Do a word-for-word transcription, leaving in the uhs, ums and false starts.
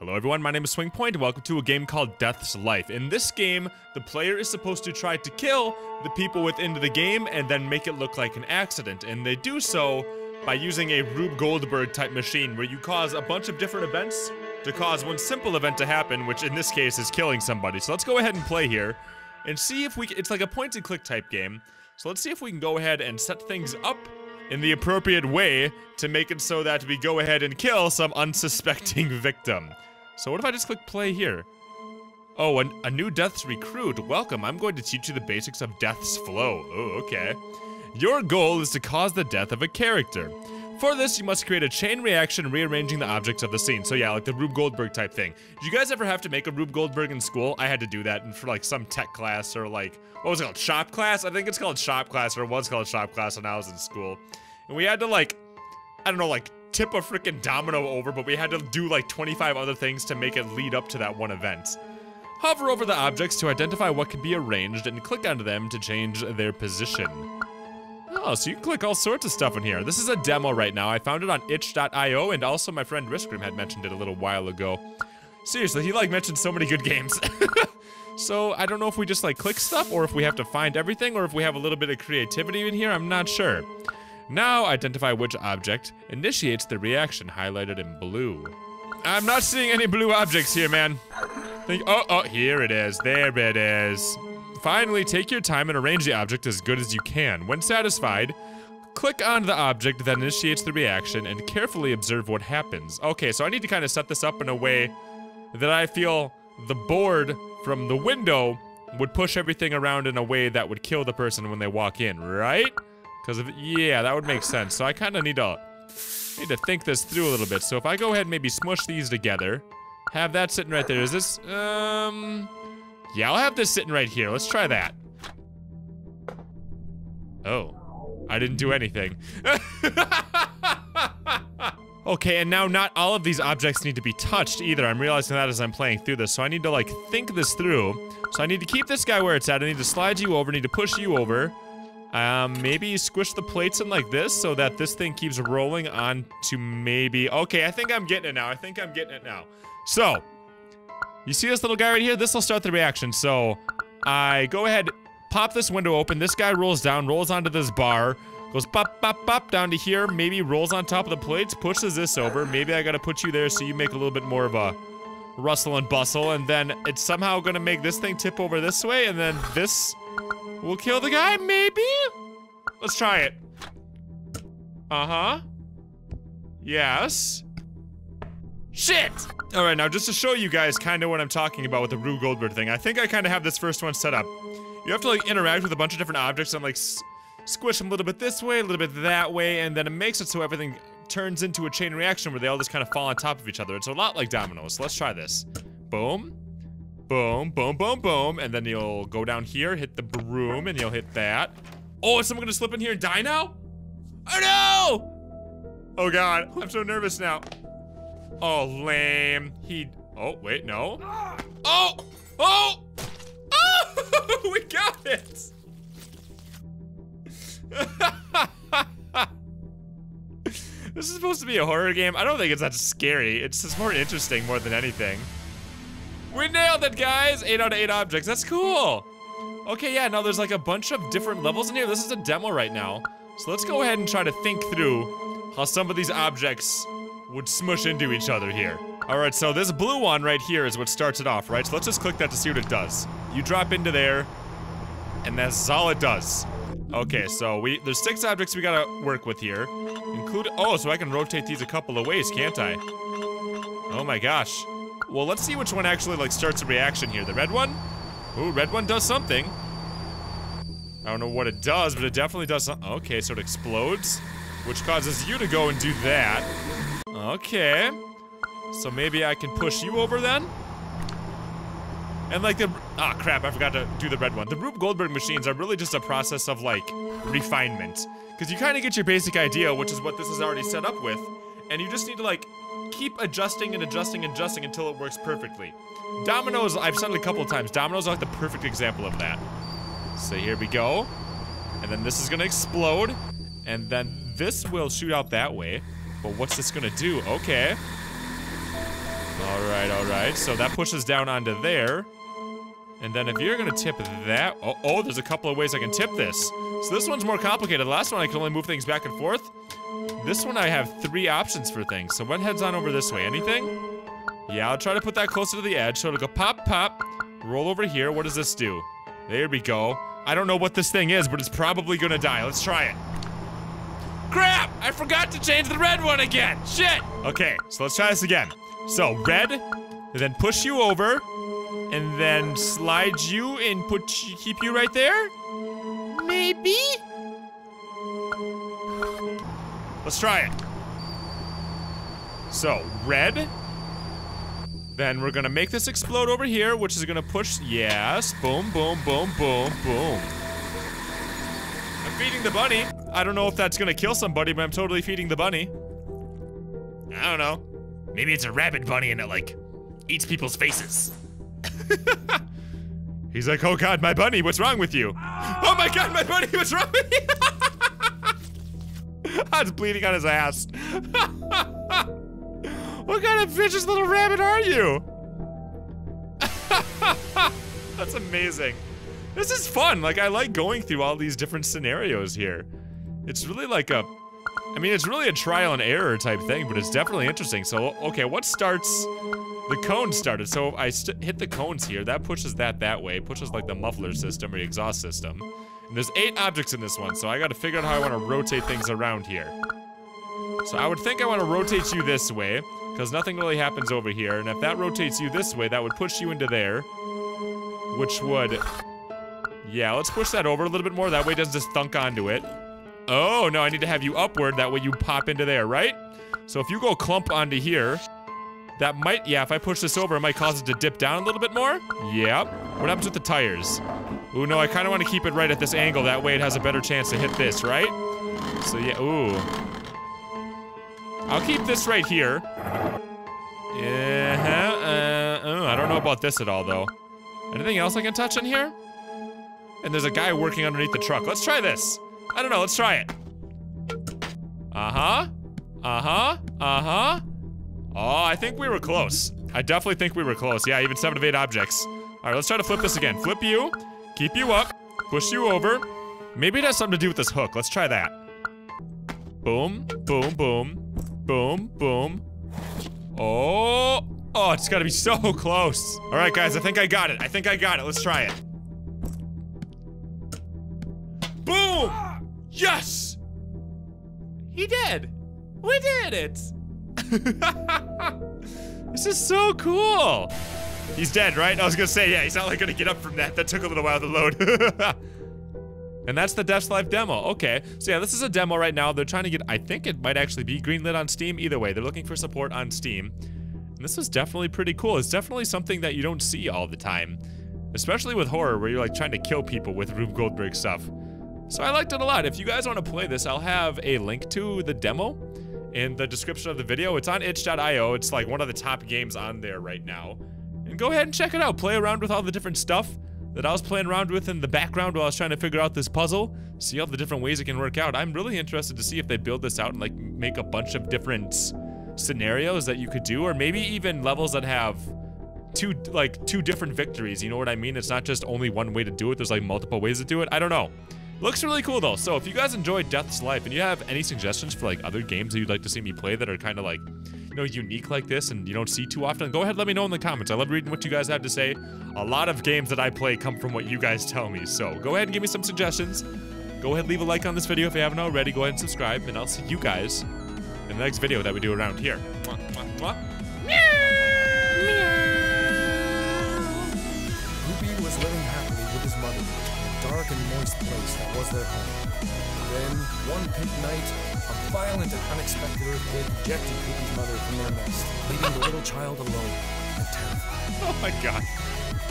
Hello everyone, my name is Swing Point, and welcome to a game called Death's Life. In this game, the player is supposed to try to kill the people within the game and then make it look like an accident, and they do so by using a Rube Goldberg type machine where you cause a bunch of different events to cause one simple event to happen, which in this case is killing somebody. So let's go ahead and play here and see if we can, it's like a point and click type game. So let's see if we can go ahead and set things up in the appropriate way to make it so that we go ahead and kill some unsuspecting victim. So what if I just click play here? Oh, an, a new Death's recruit. Welcome, I'm going to teach you the basics of Death's flow. Oh, okay. Your goal is to cause the death of a character. For this, you must create a chain reaction rearranging the objects of the scene. So yeah, like the Rube Goldberg type thing. Did you guys ever have to make a Rube Goldberg in school? I had to do that for like some tech class or like, what was it called? Shop class? I think it's called shop class or it was called shop class when I was in school. And we had to like, I don't know, like tip a freaking domino over, but we had to do like twenty-five other things to make it lead up to that one event. Hover over the objects to identify what can be arranged and click onto them to change their position. Oh, so you can click all sorts of stuff in here. This is a demo right now. I found it on itch dot i o, and also my friend Riskrim had mentioned it a little while ago. Seriously, he like mentioned so many good games. So I don't know if we just like click stuff or if we have to find everything or if we have a little bit of creativity in here. I'm not sure. Now identify which object initiates the reaction, highlighted in blue. I'm not seeing any blue objects here, man. Think, oh, oh, here it is. There it is. Finally, take your time and arrange the object as good as you can. When satisfied, click on the object that initiates the reaction and carefully observe what happens. Okay, so I need to kind of set this up in a way that I feel the board from the window would push everything around in a way that would kill the person when they walk in, right? Because of, yeah, that would make sense. So I kind of need to, need to think this through a little bit. So if I go ahead and maybe smush these together, have that sitting right there. Is this, um... yeah, I'll have this sitting right here. Let's try that. Oh. I didn't do anything. Okay, and now not all of these objects need to be touched either. I'm realizing that as I'm playing through this. So I need to, like, think this through. So I need to keep this guy where it's at. I need to slide you over. I need to push you over. Um, maybe squish the plates in like this so that this thing keeps rolling on to maybe... okay, I think I'm getting it now. I think I'm getting it now. So... you see this little guy right here? This will start the reaction. So I go ahead, pop this window open. This guy rolls down, rolls onto this bar, goes pop, pop, pop down to here. Maybe rolls on top of the plates, pushes this over. Maybe I gotta put you there so you make a little bit more of a rustle and bustle. And then it's somehow gonna make this thing tip over this way. And then this will kill the guy, maybe? Let's try it. Uh-huh. Yes. Shit! Alright, now just to show you guys kind of what I'm talking about with the Rube Goldberg thing, I think I kind of have this first one set up. You have to like interact with a bunch of different objects and like s squish them a little bit this way, a little bit that way, and then it makes it so everything turns into a chain reaction where they all just kind of fall on top of each other. It's a lot like dominoes. Let's try this. Boom. Boom, boom, boom, boom, and then you'll go down here, hit the broom, and you'll hit that. Oh, is someone gonna slip in here and die now? Oh no! Oh god, I'm so nervous now. Oh, lame. He... oh, wait, no. Oh! Oh! Oh! We got it! This is supposed to be a horror game. I don't think it's that scary. It's just more interesting more than anything. We nailed it, guys! Eight out of eight objects. That's cool! Okay, yeah, now there's like a bunch of different levels in here. This is a demo right now. So let's go ahead and try to think through how some of these objects would smush into each other here. Alright, so this blue one right here is what starts it off, right? So let's just click that to see what it does. You drop into there, and that's all it does. Okay, so we there's six objects we gotta work with here. Include, oh, so I can rotate these a couple of ways, can't I? Oh my gosh. Well, let's see which one actually like starts a reaction here. The red one? Ooh, red one does something. I don't know what it does, but it definitely does something. Okay, so it explodes, which causes you to go and do that. Okay, so maybe I can push you over then? And like the, ah oh crap, I forgot to do the red one. The Rube Goldberg machines are really just a process of like, refinement. Because you kind of get your basic idea, which is what this is already set up with, and you just need to like, keep adjusting and adjusting and adjusting until it works perfectly. Dominoes, I've said it a couple of times, dominoes are like the perfect example of that. So here we go. And then this is gonna explode, and then this will shoot out that way. But what's this gonna do? Okay. Alright, alright. So that pushes down onto there. And then if you're gonna tip that... Oh, oh, there's a couple of ways I can tip this. So this one's more complicated. The last one I can only move things back and forth. This one I have three options for things. So one heads on over this way. Anything? Yeah, I'll try to put that closer to the edge. So it'll go pop, pop. Roll over here. What does this do? There we go. I don't know what this thing is, but it's probably gonna die. Let's try it. Crap! I forgot to change the red one again! Shit! Okay, so let's try this again. So, red, and then push you over, and then slide you and put keep you right there? Maybe? Let's try it. So, red. Then we're gonna make this explode over here, which is gonna push- yes, boom, boom, boom, boom, boom. I'm feeding the bunny. I don't know if that's gonna kill somebody, but I'm totally feeding the bunny. I don't know. Maybe it's a rabid bunny and it, like, eats people's faces. He's like, oh god, my bunny, what's wrong with you? Oh my god, my bunny, what's wrong with you? I was bleeding on his ass. What kind of vicious little rabbit are you? That's amazing. This is fun. Like, I like going through all these different scenarios here. It's really like a... I mean, it's really a trial and error type thing, but it's definitely interesting. So, okay, what starts... The cone started, so I st hit the cones here. That pushes that that way. It pushes, like, the muffler system or the exhaust system. And there's eight objects in this one, so I gotta figure out how I want to rotate things around here. So I would think I want to rotate you this way, because nothing really happens over here. And if that rotates you this way, that would push you into there. Which would... Yeah, let's push that over a little bit more. That way it doesn't just thunk onto it. Oh, no, I need to have you upward. That way you pop into there, right? So if you go clump onto here, that might... Yeah, if I push this over, it might cause it to dip down a little bit more. Yep. What happens with the tires? Ooh, no, I kind of want to keep it right at this angle. That way it has a better chance to hit this, right? So, yeah, ooh. I'll keep this right here. Yeah, uh, uh, I don't know about this at all, though. Anything else I can touch in here? And there's a guy working underneath the truck. Let's try this. I don't know. Let's try it. Uh-huh. Uh-huh. Uh-huh. Oh, I think we were close. I definitely think we were close. Yeah, even seven of eight objects. All right, let's try to flip this again. Flip you. Keep you up. Push you over. Maybe it has something to do with this hook. Let's try that. Boom. Boom. Boom. Boom. Boom. Oh. Oh, it's got to be so close. All right, guys. I think I got it. I think I got it. Let's try it. Boom! Yes! He did! We did it! This is so cool! He's dead, right? I was gonna say, yeah, he's not like gonna get up from that. That took a little while to load. And that's the Death's Life demo. Okay. So yeah, this is a demo right now. They're trying to get, I think it might actually be greenlit on Steam. Either way, they're looking for support on Steam. And this is definitely pretty cool. It's definitely something that you don't see all the time. Especially with horror, where you're like trying to kill people with Rube Goldberg stuff. So I liked it a lot. If you guys want to play this, I'll have a link to the demo in the description of the video. It's on itch dot i o. It's like one of the top games on there right now. And go ahead and check it out. Play around with all the different stuff that I was playing around with in the background while I was trying to figure out this puzzle. See all the different ways it can work out. I'm really interested to see if they build this out and like make a bunch of different scenarios that you could do, or maybe even levels that have two like two different victories. You know what I mean? It's not just only one way to do it. There's like multiple ways to do it. I don't know. Looks really cool though. So if you guys enjoyed Death's Life and you have any suggestions for like other games that you'd like to see me play that are kind of like, you know, unique like this and you don't see too often, go ahead and let me know in the comments. I love reading what you guys have to say. A lot of games that I play come from what you guys tell me. So go ahead and give me some suggestions. Go ahead and leave a like on this video if you haven't already. Go ahead and subscribe and I'll see you guys in the next video that we do around here. Mwah, mwah, mwah. Meow. Ruby was living happily with his mother. Dark and moist place that was their home. Then, one pink night, a violent and unexpected earthquake ejected Ruby's mother from their nest, leaving the little child alone and terrified. Oh my god.